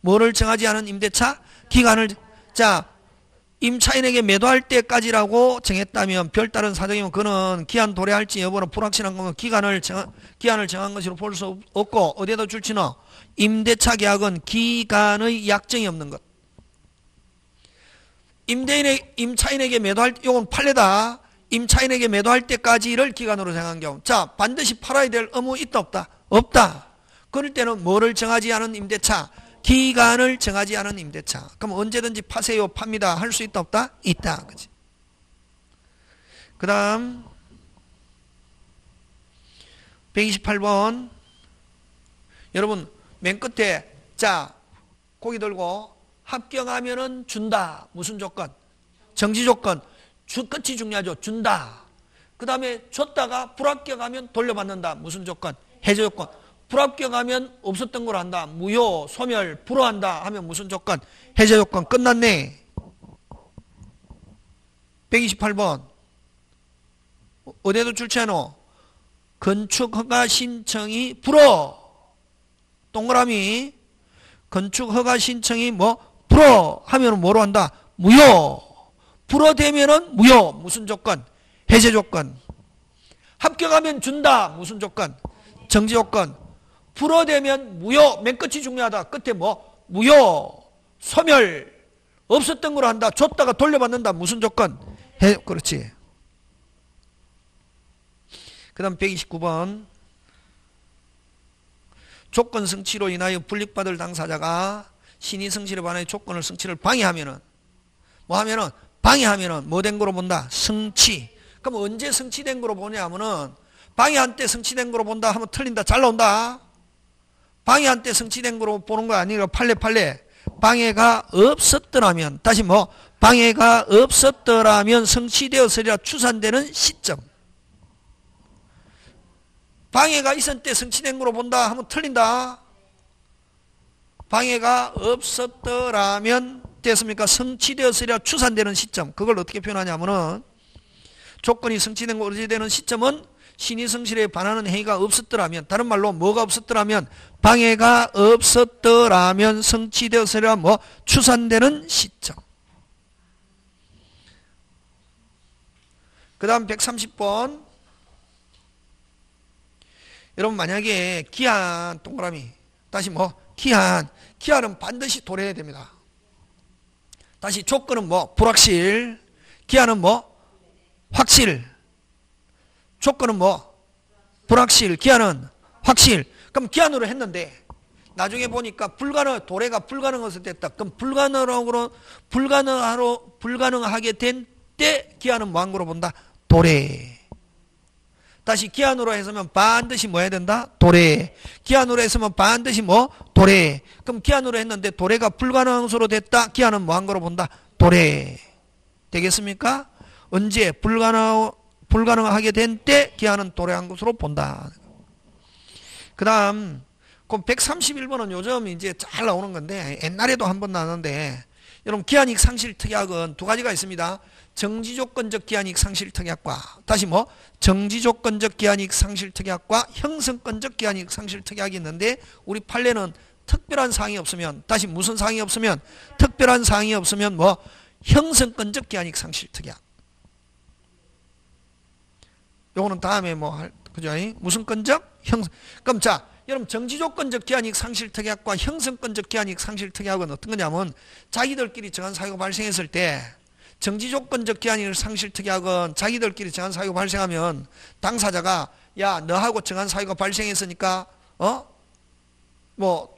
뭐를 정하지 않은 임대차? 기간을. 자, 임차인에게 매도할 때까지라고 정했다면 별다른 사정이면 그는 기한 도래할지 여부는 불확실한 거면 기한을 정한 것으로 볼 수 없고, 어디에다 줄지는? 임대차 계약은 기간의 약정이 없는 것. 임차인에게 매도할 때, 이건 판례다. 임차인에게 매도할 때까지를 기간으로 정한 경우, 자, 반드시 팔아야 될 의무 있다 없다? 없다. 그럴 때는 뭐를 정하지 않은 임대차? 기간을 정하지 않은 임대차. 그럼 언제든지 파세요, 팝니다 할 수 있다 없다? 있다. 그치? 그 다음 128번. 여러분 맨 끝에, 자, 고기 들고 합격하면은 준다. 무슨 조건? 정지조건. 끝이 중요하죠. 준다. 그 다음에 줬다가 불합격하면 돌려받는다. 무슨 조건? 해제 조건. 불합격하면 없었던 걸 한다. 무효, 소멸, 불허한다 하면 무슨 조건? 해제 조건. 끝났네. 128번. 어디에도 출처노? 건축허가 신청이 불허. 동그라미. 건축허가 신청이 불허 하면 뭐로 한다? 무효. 불허되면은 무효. 무슨 조건? 해제 조건. 합격하면 준다. 무슨 조건? 정지 조건. 불어되면 무효. 맨 끝이 중요하다. 끝에 뭐? 무효. 소멸. 없었던 걸로 한다. 줬다가 돌려받는다. 무슨 조건? 그렇지. 그 다음 129번. 조건 성취로 인하여 불이익받을 당사자가 신의 성취를 반하여 조건을 성취를 방해하면은, 뭐 하면은? 방해하면은 뭐 된 거로 본다? 성취. 그럼 언제 성취된 거로 보냐 하면은, 방해한 때 성취된 거로 본다 하면 틀린다. 잘 나온다. 방해한 때 성취된 거로 보는 거 아니라 팔레팔레. 방해가 없었더라면, 다시 뭐? 방해가 없었더라면 성취되었으리라 추산되는 시점. 방해가 있었을 때 성취된 거로 본다 하면 틀린다. 방해가 없었더라면 됐습니까? 성취되었으리라 추산되는 시점. 그걸 어떻게 표현하냐면은, 조건이 성취된 거 의지되는 시점은 신의 성실에 반하는 행위가 없었더라면, 다른 말로 뭐가 없었더라면, 방해가 없었더라면 성취되었으리라 뭐 추산되는 시점. 그 다음 130번. 여러분 만약에 기한 동그라미, 다시 뭐 기한은 반드시 도래해야 됩니다. 다시 조건은 뭐 불확실, 기한은 뭐 확실, 조건은 뭐 불확실, 기한은 확실. 그럼 기한으로 했는데 나중에 보니까 도래가 불가능해서 됐다. 그럼 불가능하게 된 때 기한은 뭐 한 거로 본다? 도래. 다시 기한으로 해서면 반드시 뭐 해야 된다? 도래. 기한으로 해서면 반드시 뭐? 도래. 그럼 기한으로 했는데 도래가 불가능한 수로 됐다. 기한은 뭐 한 거로 본다? 도래. 되겠습니까? 언제? 불가능하게 된 때 기한은 도래한 것으로 본다. 그 다음, 그럼 131번은 요즘 이제 잘 나오는 건데, 옛날에도 한 번 나왔는데, 여러분 기한이익 상실 특약은 두 가지가 있습니다. 정지조건적 기한이익 상실 특약과, 다시 뭐 정지조건적 기한이익 상실 특약과 형성권적 기한이익 상실 특약이 있는데, 우리 판례는 특별한 사항이 없으면, 다시 무슨 사항이 없으면? 특별한 사항이 없으면 뭐 형성권적 기한이익 상실 특약. 요거는 다음에 뭐 할, 그죠? 무슨 건적? 그럼 자, 여러분 정지조건적 기한이익 상실특약과 형성권적 기한이익 상실특약은 어떤 거냐면, 자기들끼리 정한 사유가 발생했을 때, 정지조건적 기한이익 상실특약은 자기들끼리 정한 사유가 발생하면 당사자가, 야 너하고 정한 사유가 발생했으니까 뭐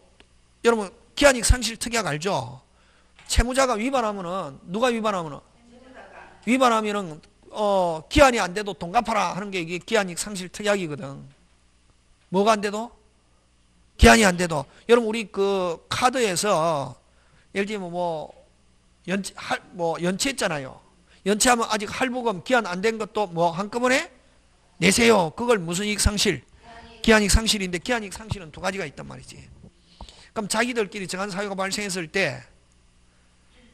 여러분 기한이익 상실특약 알죠? 채무자가 위반하면은, 누가 위반하면은? 위반하면은 기한이 안 돼도 돈 갚아라 하는 게 이게 기한이익 상실특약이거든. 뭐가 안 돼도? 기한이 안 돼도. 여러분 우리 그 카드에서 예를 들면 연체했잖아요. 연체하면 아직 할부금 기한 안 된 것도 뭐 한꺼번에 내세요. 그걸 무슨 이익 상실? 기한이익 상실인데, 기한이익 상실은 두 가지가 있단 말이지. 그럼 자기들끼리 정한 사유가 발생했을 때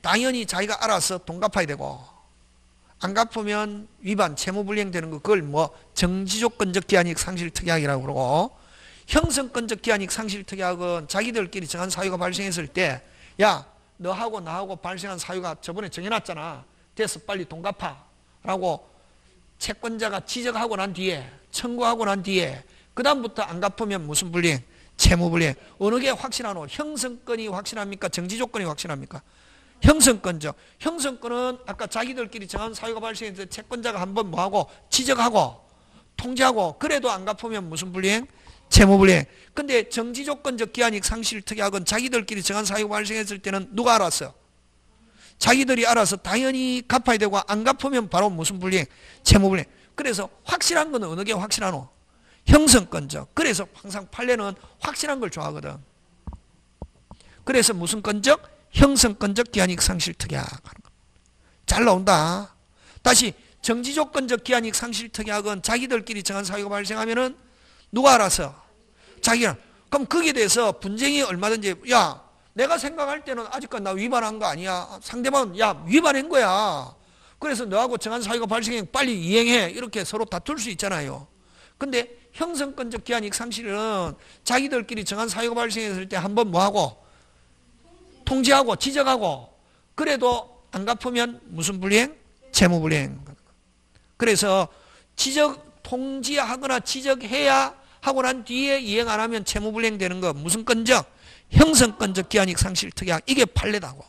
당연히 자기가 알아서 돈 갚아야 되고, 안 갚으면 위반, 채무불이행 되는 거, 그걸 뭐 정지조건적 기한이익 상실 특약이라고 그러고, 형성권적 기한이익 상실 특약은 자기들끼리 정한 사유가 발생했을 때, 야 너하고 나하고 발생한 사유가 저번에 정해놨잖아. 됐어, 빨리 돈 갚아 라고 채권자가 지적하고 난 뒤에, 청구하고 난 뒤에 그 다음부터 안 갚으면 무슨 불이행? 채무불이행. 어느 게 확실하노? 형성권이 확실합니까? 정지조건이 확실합니까? 형성권적. 형성권은 아까 자기들끼리 정한 사유가 발생했을 때 채권자가 한번 뭐하고 지적하고 통지하고, 그래도 안 갚으면 무슨 불이행? 채무불이행. 근데 정지조건적 기한이익 상실특약은 자기들끼리 정한 사유가 발생했을 때는 누가 알았어? 자기들이 알아서 당연히 갚아야 되고, 안 갚으면 바로 무슨 불이행? 채무불이행. 그래서 확실한 건 어느 게 확실하노? 형성권적. 그래서 항상 판례는 확실한 걸 좋아하거든. 그래서 무슨 건적? 형성권적 기한이익 상실특약. 잘 나온다. 다시 정지조건적 기한이익 상실특약은 자기들끼리 정한 사유가 발생하면은 누가 알아서? 자기가. 그럼 거기에 대해서 분쟁이 얼마든지, 야 내가 생각할 때는 아직까지 나 위반한 거 아니야. 상대방은 야 위반한 거야. 그래서 너하고 정한 사유가 발생해, 빨리 이행해. 이렇게 서로 다툴 수 있잖아요. 근데 형성권적 기한이익 상실은 자기들끼리 정한 사유가 발생했을 때 한번 뭐하고? 통지하고 지적하고, 그래도 안 갚으면 무슨 불이행? 채무불이행. 그래서 통지하거나 지적해야 하고 난 뒤에 이행 안 하면 채무불이행 되는 거 무슨 건적? 형성건적 기한이익 상실 특약. 이게 판례다고.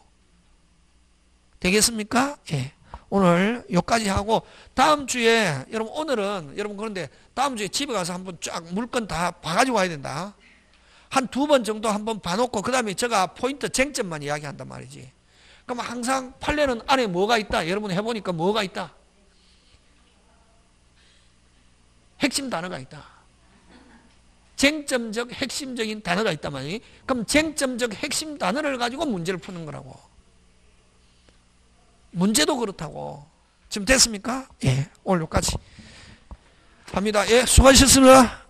되겠습니까? 예. 오늘 여기까지 하고 다음 주에 여러분 오늘은 여러분 그런데 다음 주에 집에 가서 한번 쫙 물건 다 봐가지고 와야 된다. 한 두 번 정도 한번 봐놓고 그 다음에 제가 포인트 쟁점만 이야기한단 말이지. 그럼 항상 판례는 안에 뭐가 있다. 여러분 해보니까 뭐가 있다. 핵심 단어가 있다. 쟁점적 핵심적인 단어가 있단 말이지. 그럼 쟁점적 핵심 단어를 가지고 문제를 푸는 거라고. 문제도 그렇다고. 지금 됐습니까? 예, 오늘 여기까지 합니다. 예, 수고하셨습니다.